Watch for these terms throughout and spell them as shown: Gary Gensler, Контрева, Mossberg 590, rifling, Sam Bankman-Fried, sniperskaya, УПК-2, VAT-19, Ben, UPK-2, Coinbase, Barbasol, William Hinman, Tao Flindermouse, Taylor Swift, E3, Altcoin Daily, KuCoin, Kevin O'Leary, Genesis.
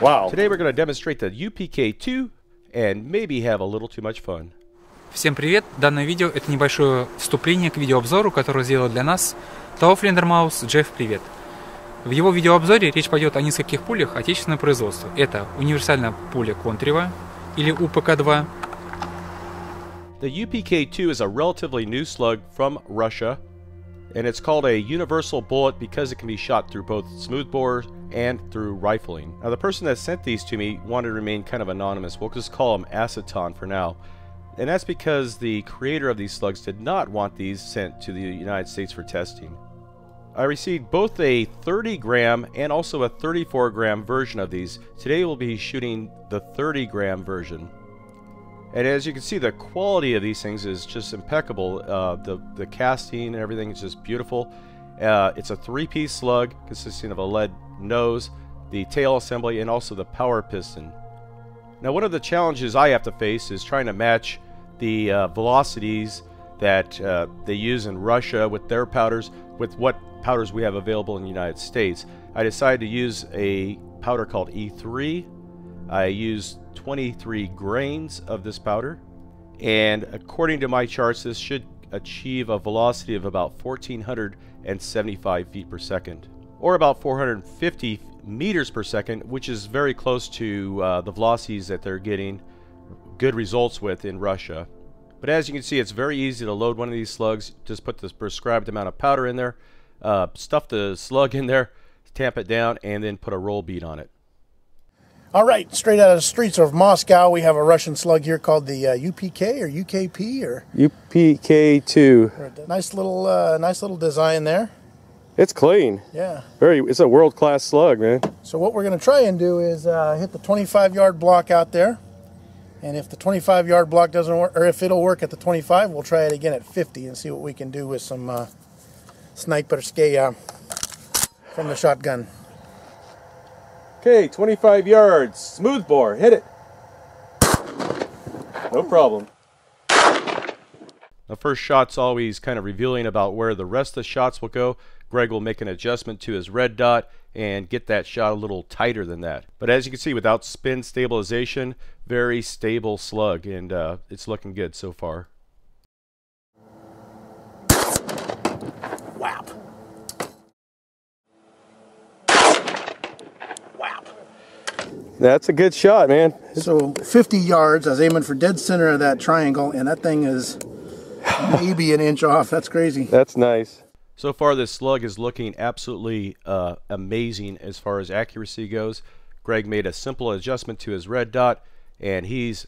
Wow. Today we're going to demonstrate the UPK-2 and maybe have a little too much fun. Всем привет! Данное видео – это небольшое вступление к видеообзору, которое сделал для нас Tao Flindermouse. Джефф, привет! В его видеообзоре речь пойдет о нескольких пулях отечественного производства. Это универсальная пуля Контрева или УПК-2. The UPK-2 is a relatively new slug from Russia, and it's called a universal bullet because it can be shot through both smoothbore and through rifling. Now, the person that sent these to me wanted to remain kind of anonymous. We'll just call him Aceton for now. And that's because the creator of these slugs did not want these sent to the United States for testing. I received both a 30-gram and also a 34-gram version of these. Today we'll be shooting the 30-gram version. And as you can see, the quality of these things is just impeccable. The casting and everything is just beautiful. It's a three-piece slug consisting of a lead nose, the tail assembly, and also the power piston. Now, one of the challenges I have to face is trying to match the velocities that they use in Russia with their powders with what powders we have available in the United States. I decided to use a powder called E3. I used 23 grains of this powder, and according to my charts, this should achieve a velocity of about 1,475 feet per second, or about 450 meters per second, which is very close to the velocities that they're getting good results with in Russia. But as you can see, it's very easy to load one of these slugs. Just put the prescribed amount of powder in there, stuff the slug in there, tamp it down, and then put a roll bead on it. All right, straight out of the streets of Moscow, we have a Russian slug here called the UPK or UKP or UPK-2. Nice little design there. It's clean. Yeah. It's a world-class slug, man. So what we're going to try and do is hit the 25-yard block out there, and if the 25-yard block doesn't work, or if it'll work at the 25, we'll try it again at 50 and see what we can do with some sniperskaya from the shotgun. Okay, 25 yards, smooth bore, hit it. No problem. The first shot's always kind of revealing about where the rest of the shots will go. Greg will make an adjustment to his red dot and get that shot a little tighter than that. But as you can see, without spin stabilization, very stable slug, and it's looking good so far. That's a good shot, man. So 50 yards, I was aiming for dead center of that triangle, and that thing is maybe an inch off. That's crazy. That's nice. So far, this slug is looking absolutely amazing as far as accuracy goes. Greg made a simple adjustment to his red dot, and he's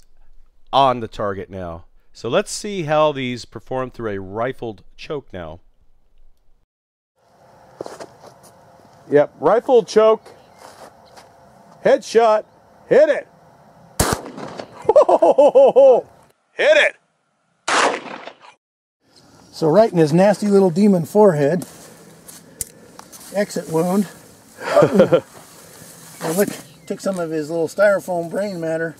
on the target now. So let's see how these perform through a rifled choke now. Yep, rifled choke. Headshot. Hit it. Whoa. Hit it. So right in his nasty little demon forehead. Exit wound. Oh. Now look, took some of his little styrofoam brain matter,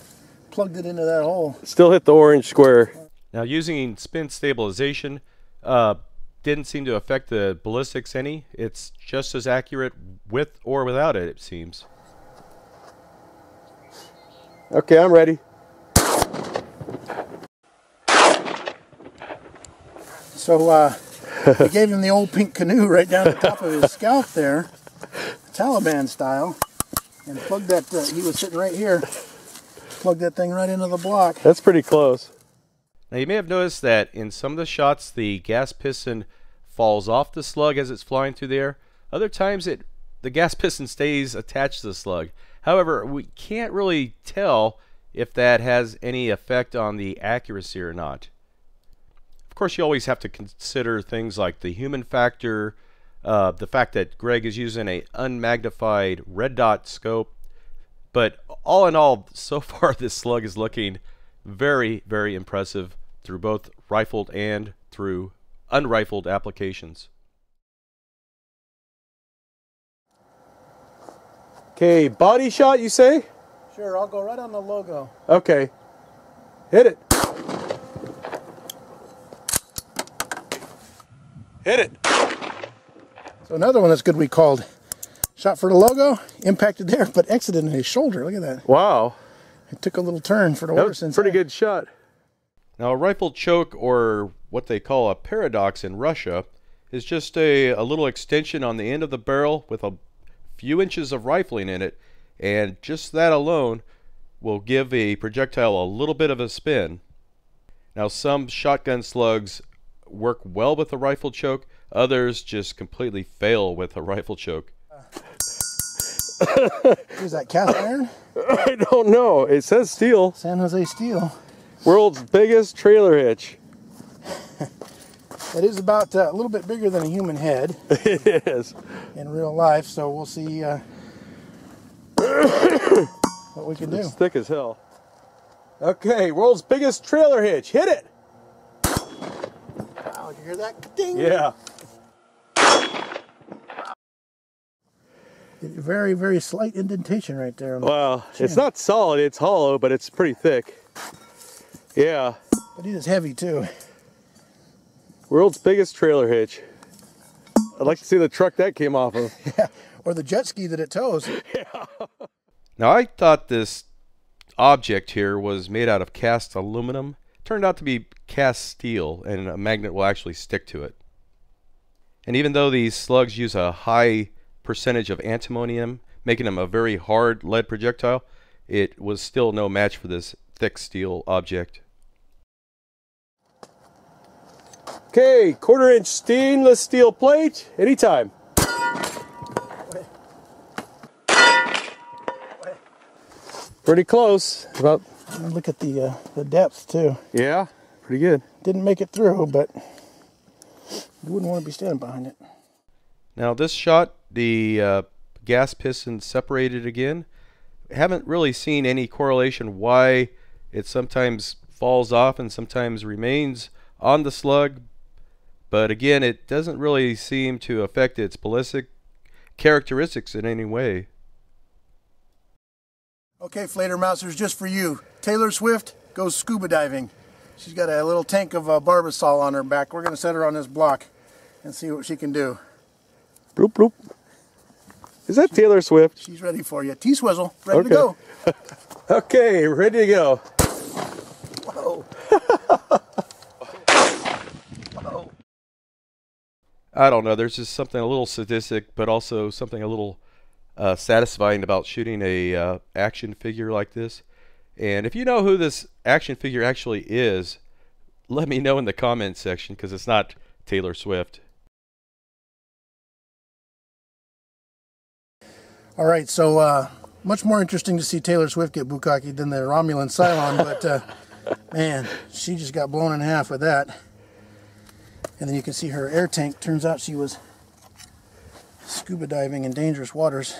plugged it into that hole. Still hit the orange square. Now, using spin stabilization didn't seem to affect the ballistics any. It's just as accurate with or without it, it seems. Okay, I'm ready. So we gave him the old pink canoe right down the top of his scalp there, Taliban style, and plugged that, he was sitting right here, plugged that thing right into the block. That's pretty close. Now, you may have noticed that in some of the shots, the gas piston falls off the slug as it's flying through the air. Other times, the gas piston stays attached to the slug. However, we can't really tell if that has any effect on the accuracy or not. Of course, you always have to consider things like the human factor, the fact that Greg is using an unmagnified red dot scope. But all in all, so far this slug is looking very, very impressive through both rifled and through unrifled applications. Okay, body shot, you say? Sure, I'll go right on the logo. Okay. Hit it. Hit it. So another one that's good we called Shot for the logo, impacted there, but exited in his shoulder. Look at that. Wow. It took a little turn for the water sensor. Pretty good shot. Now, a rifle choke, or what they call a paradox in Russia, is just a little extension on the end of the barrel with a few inches of rifling in it, and just that alone will give a projectile a little bit of a spin. Now, some shotgun slugs work well with a rifle choke, others just completely fail with a rifle choke. Is that cast iron? I don't know. It says steel. San Jose steel. World's biggest trailer hitch. It is about a little bit bigger than a human head. It is. In real life, so we'll see what we can do. It's thick as hell. Okay, world's biggest trailer hitch. Hit it! Wow, did you hear that? Ding! Yeah. Very, very slight indentation right there. Wow, it's not solid, it's hollow, but it's pretty thick. Yeah. But it is heavy too. World's biggest trailer hitch. I'd like to see the truck that came off of. Yeah, or the jet ski that it tows. Yeah. Now I thought this object here was made out of cast aluminum. It turned out to be cast steel, and a magnet will actually stick to it. And even though these slugs use a high percentage of antimonium, making them a very hard lead projectile, it was still no match for this thick steel object. Okay, 1/4 inch stainless steel plate, anytime. Pretty close. About. Look at the depth too. Yeah, pretty good. Didn't make it through, but you wouldn't want to be standing behind it. Now this shot, the gas piston separated again. Haven't really seen any correlation why it sometimes falls off and sometimes remains on the slug, but again, it doesn't really seem to affect its ballistic characteristics in any way. Okay, Flindermousers, just for you, Taylor Swift goes scuba diving. She's got a little tank of Barbasol on her back. We're going to set her on this block and see what she can do. Bloop, bloop. Is that Taylor Swift? She's ready for you. T-Swizzle, ready to go. Okay, ready to go. Whoa. Whoa. I don't know. There's just something a little sadistic, but also something a little satisfying about shooting a action figure like this. And if you know who this action figure actually is, let me know in the comments section, because it's not Taylor Swift. All right, so much more interesting to see Taylor Swift get bukkake than the Romulan Cylon, but man, she just got blown in half with that. And then you can see her air tank. Turns out she was scuba diving in dangerous waters.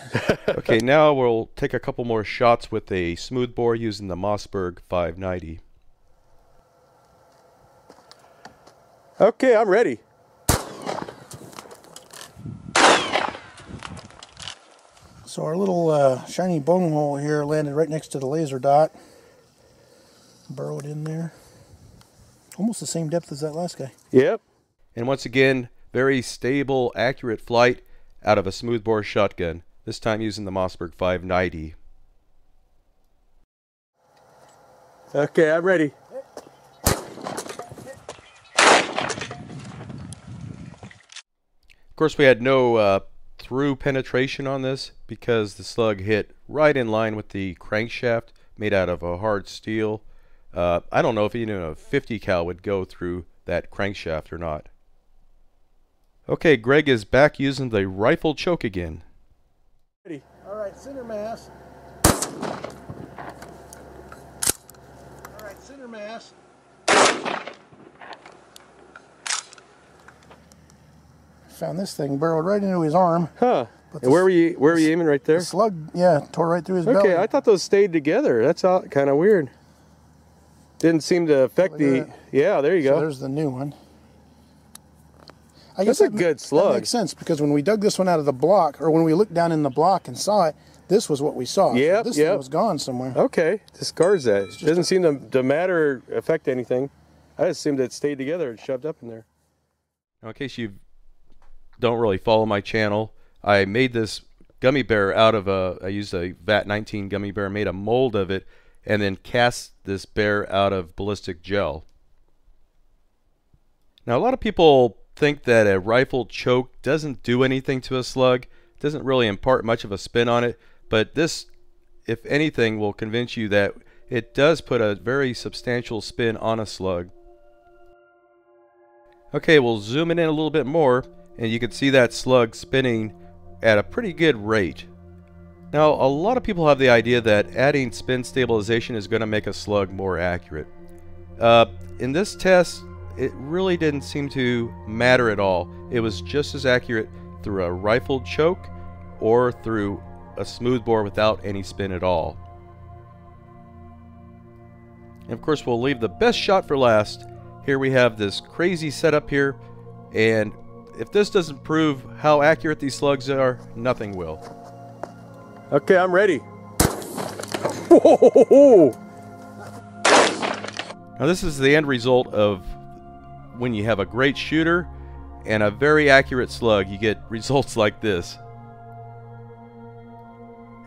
Okay, now we'll take a couple more shots with a smoothbore using the Mossberg 590. Okay, I'm ready. So our little shiny bone hole here landed right next to the laser dot, burrowed in there. Almost the same depth as that last guy. Yep. And once again, very stable, accurate flight out of a smoothbore shotgun, this time using the Mossberg 590. Okay, I'm ready. Of course, we had no through penetration on this because the slug hit right in line with the crankshaft made out of a hard steel. I don't know if even a 50 cal would go through that crankshaft or not. Okay, Greg is back using the rifle choke again. Ready. All right, center mass. All right, center mass. Found this thing burrowed right into his arm. Huh. And where were you aiming right there? The slug, yeah, tore right through his belly. Okay, I thought those stayed together. That's kind of weird. Didn't seem to affect the... Yeah, there you go. So there's the new one. I guess that's a good slug. That makes sense, because when we dug this one out of the block, or when we looked down in the block and saw it, this was what we saw. Yeah, so this thing was gone somewhere. Okay, discards that. It doesn't seem to matter or affect anything. I assumed it stayed together and shoved up in there. Now, in case you don't really follow my channel, I made this gummy bear out of a, I used a VAT-19 gummy bear, made a mold of it, and then cast this bear out of ballistic gel. Now, a lot of people think that a rifle choke doesn't do anything to a slug, doesn't really impart much of a spin on it, but this, if anything, will convince you that it does put a very substantial spin on a slug. Okay, we'll zoom it in a little bit more, and you can see that slug spinning at a pretty good rate. Now, a lot of people have the idea that adding spin stabilization is going to make a slug more accurate. In this test, it really didn't seem to matter at all. It was just as accurate through a rifled choke or through a smoothbore without any spin at all. And of course, we'll leave the best shot for last. Here we have this crazy setup here, and if this doesn't prove how accurate these slugs are, nothing will. Okay, I'm ready. Whoa. Now this is the end result of when you have a great shooter and a very accurate slug. You get results like this.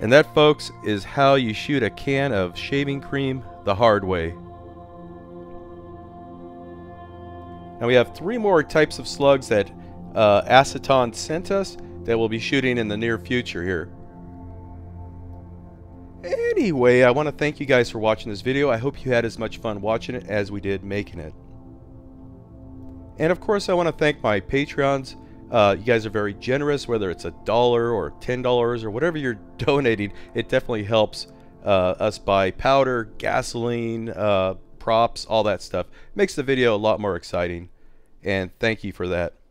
And that, folks, is how you shoot a can of shaving cream the hard way. Now we have three more types of slugs that Aceton sent us that we'll be shooting in the near future here. Anyway, I want to thank you guys for watching this video. I hope you had as much fun watching it as we did making it. And of course, I want to thank my Patreons. You guys are very generous, whether it's $1 or $10 or whatever you're donating. It definitely helps us buy powder, gasoline, props, all that stuff. Makes the video a lot more exciting, and thank you for that.